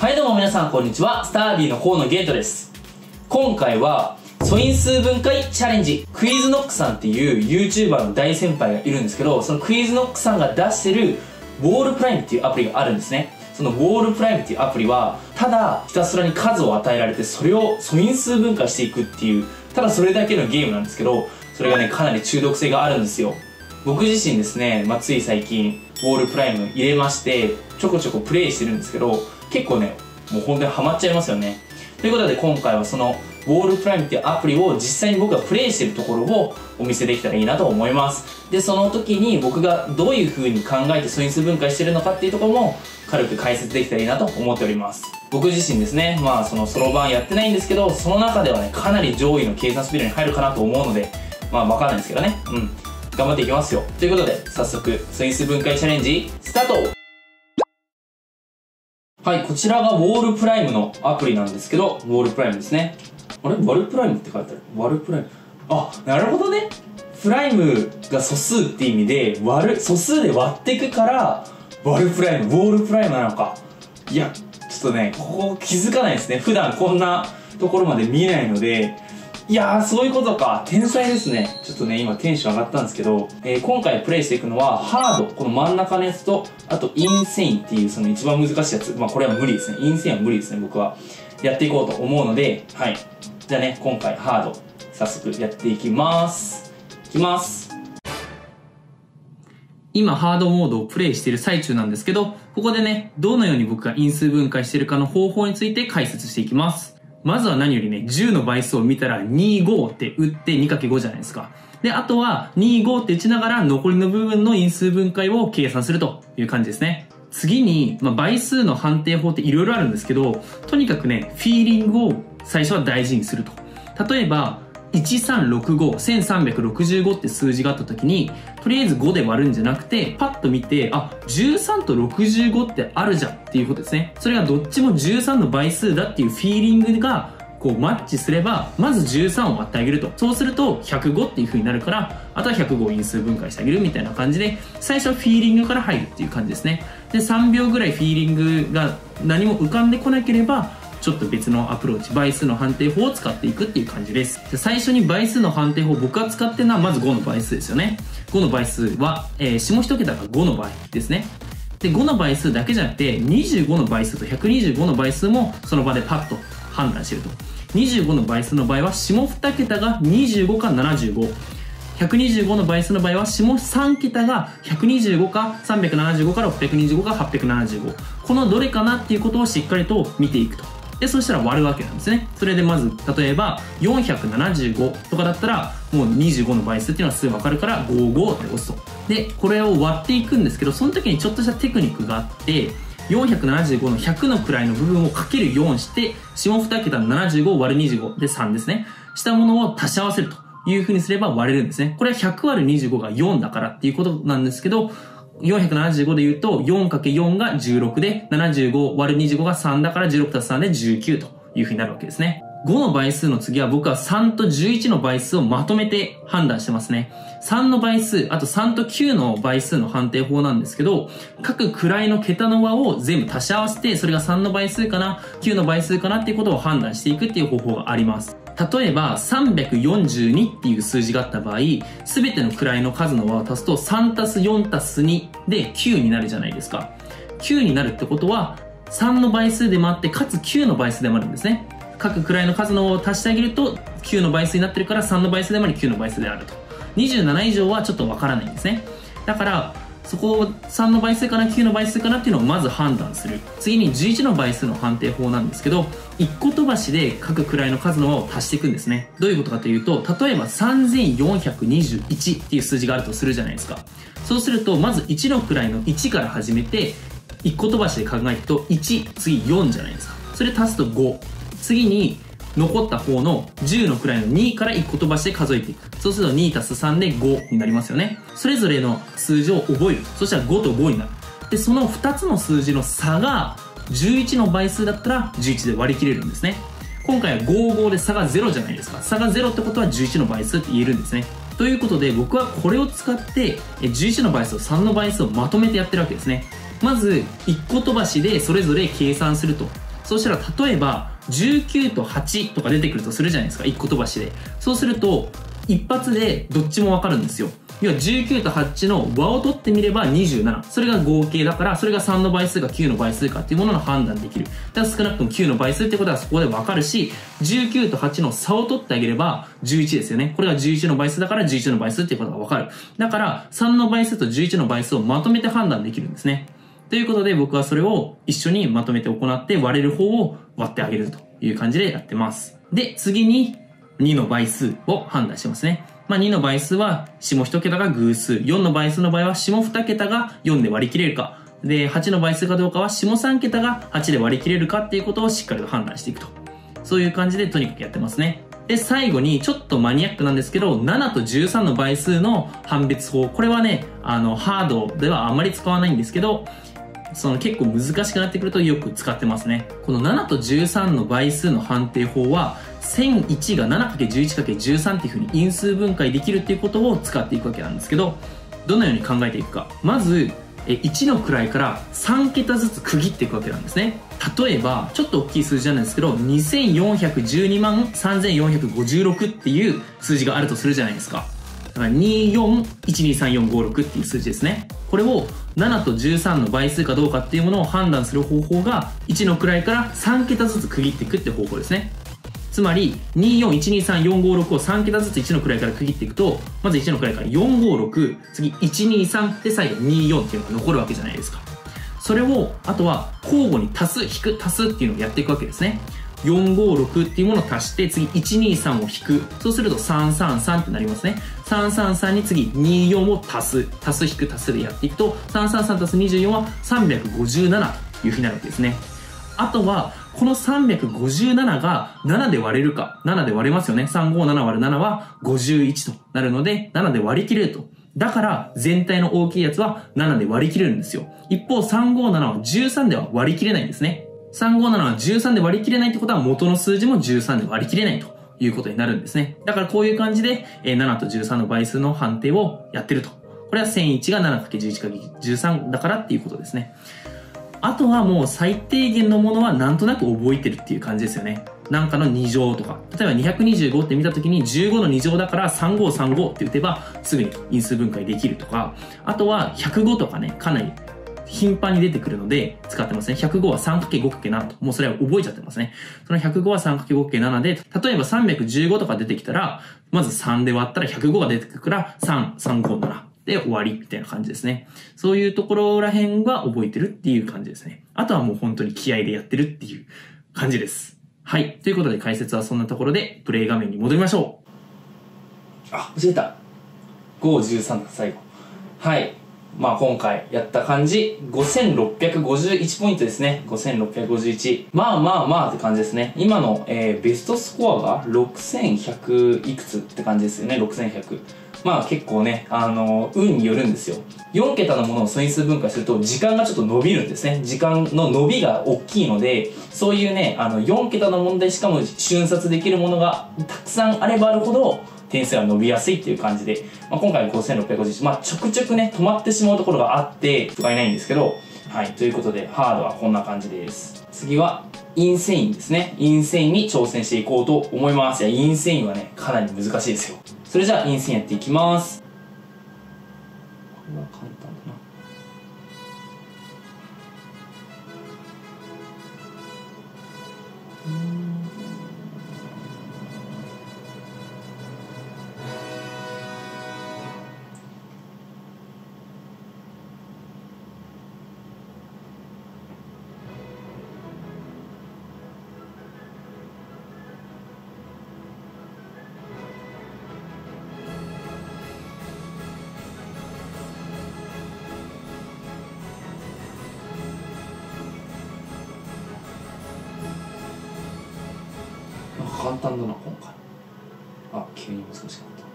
はい、どうも皆さんこんにちは。スタービーの河野ゲートです。今回は素因数分解チャレンジ、クイズノックさんっていう YouTuber の大先輩がいるんですけど、そのクイズノックさんが出してるウォールプライムっていうアプリがあるんですね。そのウォールプライムっていうアプリはただひたすらに数を与えられてそれを素因数分解していくっていう、ただそれだけのゲームなんですけど、それがねかなり中毒性があるんですよ。僕自身ですね、つい最近ウォールプライム入れましてちょこちょこプレイしてるんですけど、結構ねもう本当にハマっちゃいますよね。ということで今回はそのウォールプライムっていうアプリを実際に僕がプレイしてるところをお見せできたらいいなと思います。でその時に僕がどういう風に考えて素因数分解してるのかっていうところも軽く解説できたらいいなと思っております。僕自身ですね、そろばんやってないんですけど、その中ではねかなり上位の計算スピードに入るかなと思うので、わかんないですけどね、頑張っていきますよ。ということで早速素因数分解チャレンジスタート。はい、こちらがウォールプライムのアプリなんですけど、ウォールプライムですね。あれワルプライムって書いてある。ワルプライム。あ、なるほどね。プライムが素数って意味で、素数で割っていくから、ワルプライム、ウォールプライムなのか。いや、ちょっとね、ここ気づかないですね。普段こんなところまで見えないので、いやー、そういうことか。天才ですね。ちょっとね、今テンション上がったんですけど、今回プレイしていくのは、ハード、この真ん中のやつと、あと、インセインっていう、その一番難しいやつ。これは無理ですね。インセインは無理ですね、僕は。やっていこうと思うので、はい。じゃあね、今回ハード、早速やっていきます。いきます。今、ハードモードをプレイしている最中なんですけど、ここでね、どのように僕が因数分解しているかの方法について解説していきます。まずは何よりね、10の倍数を見たら25って打って 2×5 じゃないですか。で、あとは25って打ちながら残りの部分の因数分解を計算するという感じですね。次に、倍数の判定法っていろいろあるんですけど、とにかくね、フィーリングを最初は大事にすると。例えば、1365、1365って数字があった時に、とりあえず5で割るんじゃなくて、パッと見て、あ、13と65ってあるじゃんっていうことですね。それがどっちも13の倍数だっていうフィーリングが、マッチすれば、まず13を割ってあげると。そうすると、105っていう風になるから、あとは105を因数分解してあげるみたいな感じで、最初はフィーリングから入るっていう感じですね。で、3秒ぐらいフィーリングが何も浮かんでこなければ、ちょっと別のアプローチ、倍数の判定法を使っていくっていう感じです。じゃあ最初に倍数の判定法、僕が使ってるのはまず5の倍数ですよね。5の倍数は、下一桁が5の倍ですね。で、5の倍数だけじゃなくて25の倍数と125の倍数もその場でパッと判断してると。25の倍数の場合は下2桁が25か75、125の倍数の場合は下3桁が125か375から625か875、このどれかなっていうことをしっかりと見ていくと。で、そしたら割るわけなんですね。それでまず、例えば、475とかだったら、もう25の倍数っていうのはすぐわかるから、55って押すと。で、これを割っていくんですけど、その時にちょっとしたテクニックがあって、475の100の位の部分をかける4して、下2桁の75を割る25で3ですね。したものを足し合わせるという風にすれば割れるんですね。これは100割る25が4だからっていうことなんですけど、475で言うと 4×4 が16で、75割る25が3だから 16+3 で19というふうになるわけですね。5の倍数の次は僕は3と11の倍数をまとめて判断してますね。3の倍数、あと3と9の倍数の判定法なんですけど、各位の桁の和を全部足し合わせて、それが3の倍数かな、9の倍数かなっていうことを判断していくっていう方法があります。例えば342っていう数字があった場合、すべての位の数の和を足すと 3+4+2 で9になるじゃないですか。9になるってことは3の倍数でもあってかつ9の倍数でもあるんですね。各位の数の和を足してあげると9の倍数になってるから3の倍数でもあり9の倍数であると。27以上はちょっとわからないんですね。だからそこを3の倍数かな9の倍数かなっていうのをまず判断する。次に11の倍数の判定法なんですけど、1個飛ばしで各位の数の和を足していくんですね。どういうことかというと、例えば3421っていう数字があるとするじゃないですか。そうするとまず1の位の1から始めて1個飛ばしで考えると1、次4じゃないですか。それ足すと5。次に残った方の10の位の2から1個飛ばして数えていく。そうすると 2+3 で5になりますよね。それぞれの数字を覚える。そしたら5と5になる。で、その2つの数字の差が11の倍数だったら11で割り切れるんですね。今回は55で差が0じゃないですか。差が0ってことは11の倍数って言えるんですね。ということで僕はこれを使って11の倍数と3の倍数をまとめてやってるわけですね。まず1個飛ばしでそれぞれ計算すると。そうしたら例えば19と8とか出てくるとするじゃないですか、1個飛ばしで。そうすると一発でどっちもわかるんですよ。要は19と8の和を取ってみれば27、それが合計だから、それが3の倍数か9の倍数かっていうものの判断できる。だから少なくとも9の倍数ってことはそこでわかるし、19と8の差を取ってあげれば11ですよね。これが11の倍数だから11の倍数っていうことがわかる。だから3の倍数と11の倍数をまとめて判断できるんですね。ということで僕はそれを一緒にまとめて行って、割れる方を割ってあげるという感じでやってます。で、次に2の倍数を判断しますね。2の倍数は下1桁が偶数、4の倍数の場合は下2桁が4で割り切れるか、で、8の倍数かどうかは下3桁が8で割り切れるかっていうことをしっかりと判断していくと。そういう感じでとにかくやってますね。で、最後にちょっとマニアックなんですけど、7と13の倍数の判別法。これはね、ハードではあまり使わないんですけど、結構難しくなってくるとよく使ってますね。この7と13の倍数の判定法は、1001が 7×11×13 っていう風に因数分解できるっていうことを使っていくわけなんですけど、どのように考えていくか。まず、1の位から3桁ずつ区切っていくわけなんですね。例えば、ちょっと大きい数字なんですけど、2412万3456っていう数字があるとするじゃないですか。だから24123456っていう数字ですね。これを7と13の倍数かどうかっていうものを判断する方法が、1の位から3桁ずつ区切っていくって方法ですね。つまり24123456を3桁ずつ1の位から区切っていくと、まず1の位から456、次123で最後24っていうのが残るわけじゃないですか。それをあとは交互に足す引く足すっていうのをやっていくわけですね。456っていうものを足して、次123を引く。そうすると333ってなりますね。333に次24を足す足す引く足すでやっていくと、333足す24は357というふうになるわけですね。あとはこの357が7で割れるか。7で割れますよね。357割る7は51となるので、7で割り切れると。だから全体の大きいやつは7で割り切れるんですよ。一方357は13では割り切れないんですね。357は13で割り切れないってことは、元の数字も13で割り切れないということになるんですね。だからこういう感じで7と13の倍数の判定をやってると。これは1001が 7×11×13 だからっていうことですね。あとはもう最低限のものはなんとなく覚えてるっていう感じですよね。なんかの2乗とか。例えば225って見た時に15の2乗だから3535って打てばすぐに因数分解できるとか。あとは105とかね、かなり頻繁に出てくるので使ってますね。105は 3×5×7 と。もうそれは覚えちゃってますね。その105は 3×5×7 で、例えば315とか出てきたら、まず3で割ったら105が出てくるから3、357。で終わりみたいな感じですね。そういうところらへんは覚えてるっていう感じですね。あとはもう本当に気合でやってるっていう感じです。はい。ということで解説はそんなところで、プレイ画面に戻りましょう。あ、間違えた。5、13だ、最後。はい。まあ今回やった感じ、5651ポイントですね。5651。まあまあまあって感じですね。今の、ベストスコアが6100いくつって感じですよね。6100。まあ結構ね、運によるんですよ。4桁のものを素因数分解すると、時間がちょっと伸びるんですね。時間の伸びが大きいので、そういうね、4桁の問題しかも瞬殺できるものがたくさんあればあるほど、点数が伸びやすいっていう感じで、まあ、今回5651、まあちょくちょくね、止まってしまうところがあって、使えないんですけど、はい、ということで、ハードはこんな感じです。次は、インセインですね。インセインに挑戦していこうと思います。いや、インセインはね、かなり難しいですよ。それじゃあ、インセインやっていきます。これは簡単だな。簡単だな、今回。あ、急に難しかった。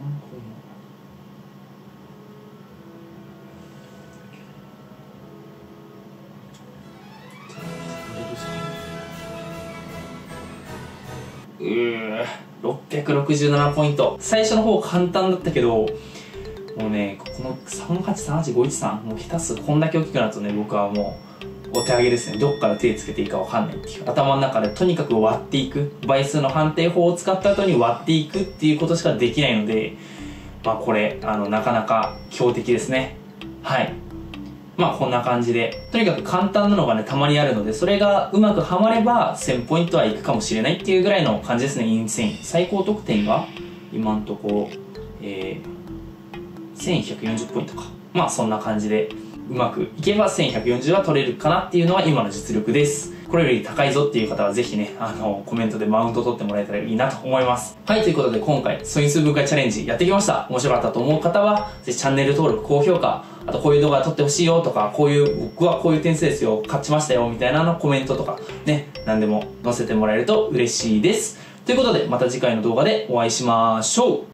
っていうのが。667ポイント。最初の方簡単だったけど、もうね、この38385113、もう下手すこんだけ大きくなるとね、僕はもうお手上げですね。どっから手つけていいかわかんないっていう。頭の中でとにかく割っていく。倍数の判定法を使った後に割っていくっていうことしかできないので、まあこれ、なかなか強敵ですね。はい。まあこんな感じで。とにかく簡単なのがね、たまにあるので、それがうまくハマれば1000ポイントはいくかもしれないっていうぐらいの感じですね、インセイン。最高得点が今んとこ、1140ポイントか。まあそんな感じで、うまくいけば1140は取れるかなっていうのは今の実力です。これより高いぞっていう方はぜひね、コメントでマウント取ってもらえたらいいなと思います。はい、ということで今回、素因数分解チャレンジやってきました。面白かったと思う方は、ぜひチャンネル登録、高評価、あとこういう動画撮ってほしいよとか、僕はこういう点数ですよ、勝ちましたよ、みたいなのコメントとか、ね、何でも載せてもらえると嬉しいです。ということで、また次回の動画でお会いしましょう。